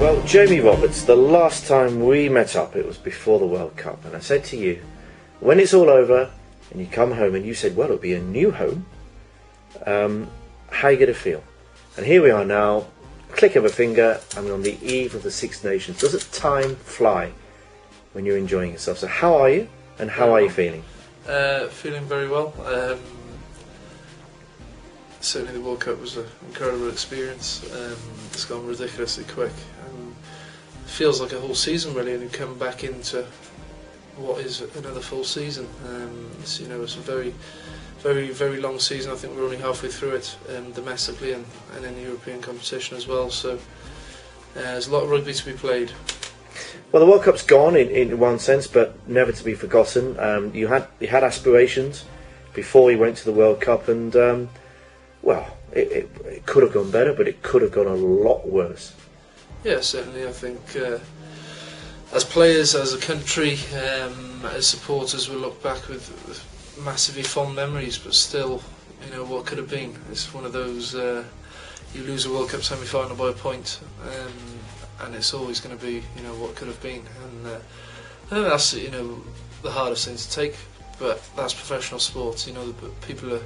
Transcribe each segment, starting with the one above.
Well, Jamie Roberts, the last time we met up, it was before the World Cup, and I said to you, when it's all over and you come home, and you said, well, it'll be a new home, how are you going to feel? And here we are now, click of a finger, and we're on the eve of the Six Nations. Doesn't time fly when you're enjoying yourself? So how are you, and how are you feeling? Feeling very well. Certainly the World Cup was an incredible experience. It's gone ridiculously quick. Feels like a whole season really, and you come back into what is another full season. It's, you know, it's a very, very, very long season. I think we're only halfway through it, domestically and in the European competition as well. So there's a lot of rugby to be played. Well, the World Cup's gone in one sense, but never to be forgotten. You had aspirations before you went to the World Cup, and well, it could have gone better, but it could have gone a lot worse. Yeah, certainly. I think as players, as a country, as supporters, we look back with massively fond memories, but still, you know, what could have been. It's one of those, you lose a World Cup semi-final by a point, and it's always going to be, you know, what could have been. And I think that's, you know, the hardest thing to take, but that's professional sports. You know, people are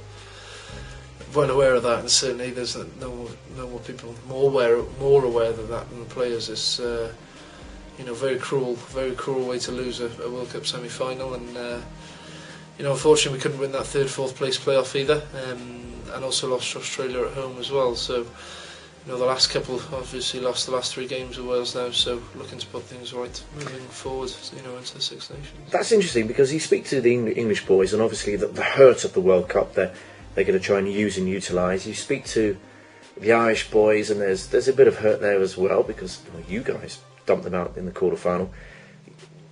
well aware of that, and certainly there's no more people more aware of that than the players. It's you know, very cruel way to lose a World Cup semi-final, and you know, unfortunately we couldn't win that third, fourth place playoff either, and also lost to Australia at home as well. So you know, the last couple, obviously lost the last three games of Wales now, so looking to put things right moving forward, you know, into the Six Nations. That's interesting, because you speak to the English boys, and obviously the hurt of the World Cup there. They're going to try and use and utilise. You speak to the Irish boys, and there's a bit of hurt there as well, because you guys dumped them out in the quarterfinal.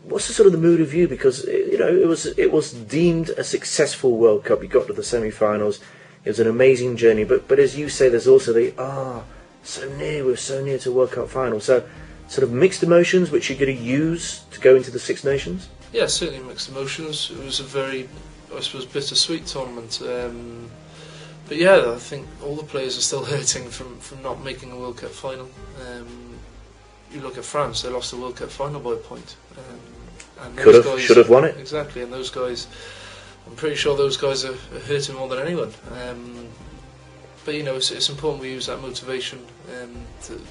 What's the sort of the mood of you? Because you know, it was deemed a successful World Cup. You got to the semi-finals. It was an amazing journey. But as you say, there's also the so near. We're so near to a World Cup final. So sort of mixed emotions, which you're going to use to go into the Six Nations. Yeah, certainly mixed emotions. It was a very, I suppose, bittersweet tournament, but yeah, I think all the players are still hurting from not making a World Cup final. You look at France; they lost the World Cup final by a point. And those guys should have won it, exactly. And those guys, I'm pretty sure those guys are hurting more than anyone. But you know, it's important we use that motivation to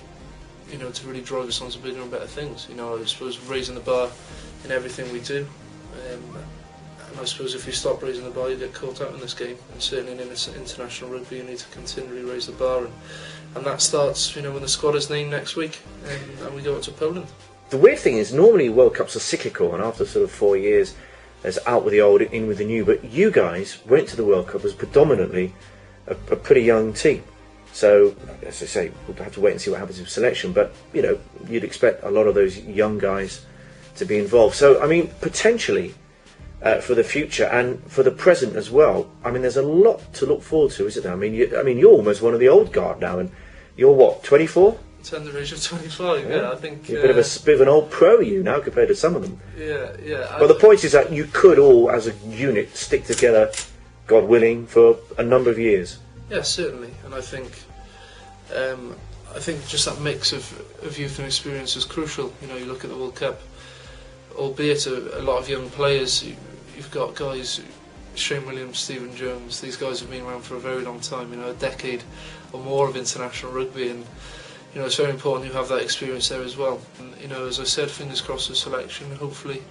really drive us on to bigger and better things. You know, I suppose raising the bar in everything we do. I suppose if you stop raising the bar, you get caught out in this game, and certainly in international rugby you need to continually raise the bar, and that starts, you know, when the squad is named next week, and we go up to Poland. The weird thing is, normally World Cups are cyclical, and after sort of 4 years there's out with the old, in with the new, but you guys went to the World Cup as predominantly a pretty young team, so as I say, we'll have to wait and see what happens with selection, but you know, you'd expect a lot of those young guys to be involved. So I mean, potentially for the future and for the present as well. I mean, there's a lot to look forward to, isn't there? I mean, you're almost one of the old guard now, and you're what, 24? Tender age of 25. Yeah, I think you're a bit of an old pro you now compared to some of them. Yeah. Well, the point is that you could all, as a unit, stick together, God willing, for a number of years. Yeah, certainly, and I think just that mix of youth and experience is crucial. You know, you look at the World Cup, albeit a lot of young players. You've got guys, Shane Williams, Stephen Jones, these guys have been around for a very long time, you know, a decade or more of international rugby, and you know, it's very important you have that experience there as well. And you know, as I said, fingers crossed for selection. Hopefully,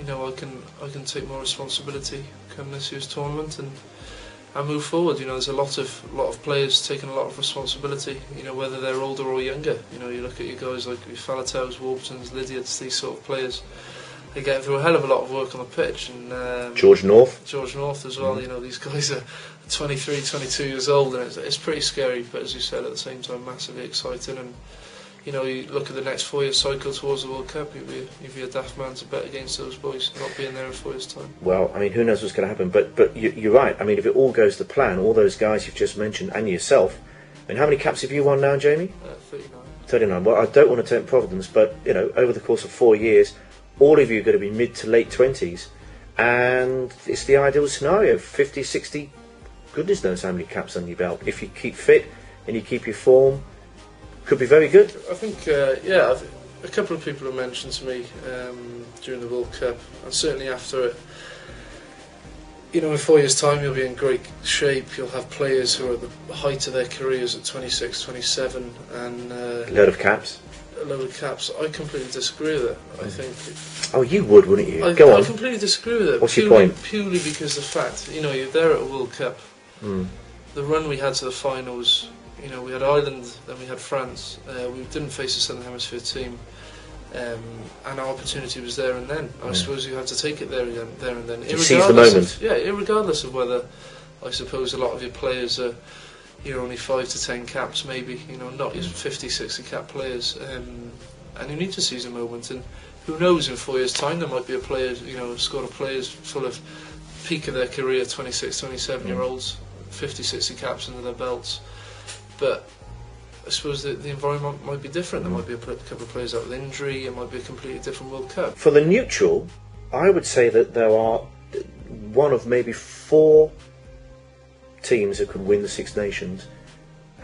you know, I can take more responsibility come this year's tournament and move forward. You know, there's a lot of players taking a lot of responsibility, you know, whether they're older or younger. You know, you look at your guys like Faletaus, Warburtons, Lydiate, these sort of players. They get through a hell of a lot of work on the pitch, and George North as well. You know, these guys are 23, 22 years old, and it's pretty scary. But as you said, at the same time, massively exciting. And you know, you look at the next 4 year cycle towards the World Cup. You'd be a daft man to bet against those boys not being there in 4 years' time. Well, I mean, who knows what's going to happen? But you're right. I mean, if it all goes to plan, all those guys you've just mentioned and yourself. I mean, how many caps have you won now, Jamie? 39. 39. Well, I don't want to tempt Providence, but you know, over the course of 4 years. All of you are going to be mid to late 20s, and it's the ideal scenario, 50, 60, goodness knows how many caps on your belt. If you keep fit and you keep your form, could be very good. I think, yeah, a couple of people have mentioned to me during the World Cup, and certainly after it, you know, in 4 years' time you'll be in great shape. You'll have players who are at the height of their careers at 26, 27 and... a load of caps. A load of caps. I completely disagree with that. I think... Oh, you would, wouldn't you? Go on. I completely disagree with it. What's your point? Purely because of the fact, you know, you're there at a World Cup. Mm. The run we had to the finals, you know, we had Ireland, then we had France. We didn't face a Southern Hemisphere team. And our opportunity was there and then. I suppose you have to take it there and then. You seize the moment. Yeah, irregardless of whether, I suppose, a lot of your players are, you know, only 5 to 10 caps maybe, you know, not your 50, 60 cap players. And you need to seize a moment. And who knows, in 4 years' time there might be a player, you know, a squad of players full of peak of their career, 26, 27 year olds, 50, 60 caps under their belts. But I suppose the environment might be different. There might be a couple of players out with injury. It might be a completely different World Cup. For the neutral, I would say that there are one of maybe 4 teams that could win the Six Nations,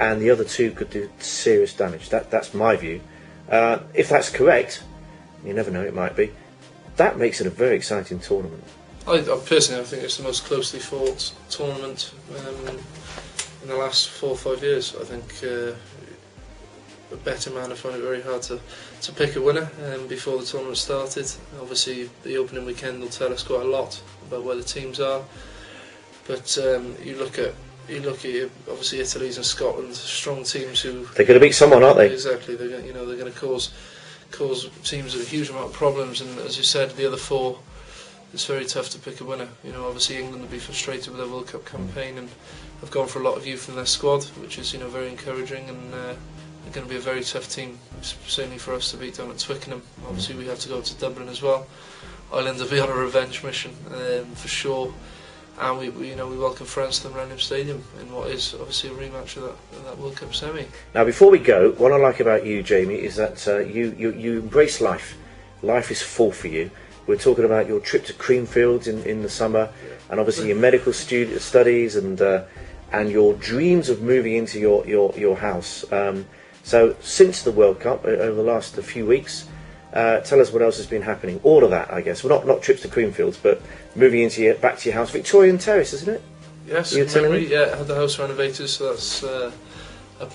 and the other 2 could do serious damage. That's my view. If that's correct, you never know, it might be. That makes it a very exciting tournament. I personally, I think it's the most closely fought tournament in the last 4 or 5 years. I think. A better man, I find it very hard to pick a winner before the tournament started. Obviously the opening weekend will tell us quite a lot about where the teams are, but you look at obviously Italy's and Scotland, strong teams who... They're going to beat someone, aren't they? Exactly, they're going to cause teams a huge amount of problems, and as you said, the other 4, it's very tough to pick a winner. You know, obviously England will be frustrated with their World Cup campaign and have gone for a lot of youth in their squad, which is, you know, very encouraging, and going to be a very tough team, certainly for us to beat down at Twickenham. Obviously we have to go to Dublin as well. Ireland will be on a revenge mission for sure, and we welcome France to the Wembley Stadium in what is obviously a rematch of that World Cup semi. Now, before we go, what I like about you, Jamie, is that you embrace life. Life is full for you. We're talking about your trip to Creamfields in the summer, and obviously your medical studies and your dreams of moving into your house. So since the World Cup, over the last few weeks, tell us what else has been happening. All of that, I guess. Well, not trips to Creamfields, but moving into back to your house. Victorian Terrace, isn't it? Yes, yeah, I had the house renovated, so that's up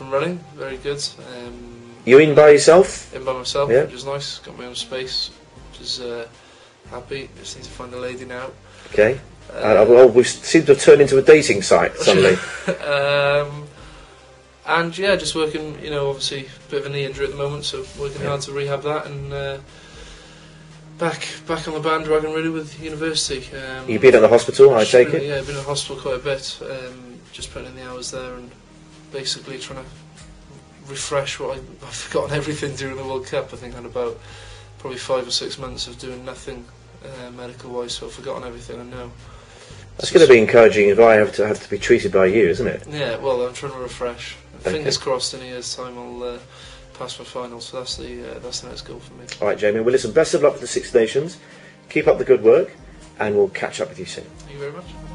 and running. Very good. You're in by yourself? In by myself, yeah. Which is nice. Got my own space, which is happy. Just need to find a lady now. Okay. Well, we seem to have turned into a dating site suddenly. And yeah, just working, you know, obviously a bit of a knee injury at the moment, so working hard to rehab that, and back on the bandwagon really with university. You've been at the hospital, I take it? Yeah, I've been at the hospital quite a bit, just putting in the hours there and basically trying to refresh what I've forgotten everything during the World Cup. I think I had about probably 5 or 6 months of doing nothing medical wise, so I've forgotten everything I know. That's going to be encouraging if I have to be treated by you, isn't it? Yeah, well, I'm trying to refresh. Okay. Fingers crossed in a year's time I'll pass my finals, so that's the next goal for me. Alright, Jamie, well listen, best of luck for the Six Nations, keep up the good work, and we'll catch up with you soon. Thank you very much.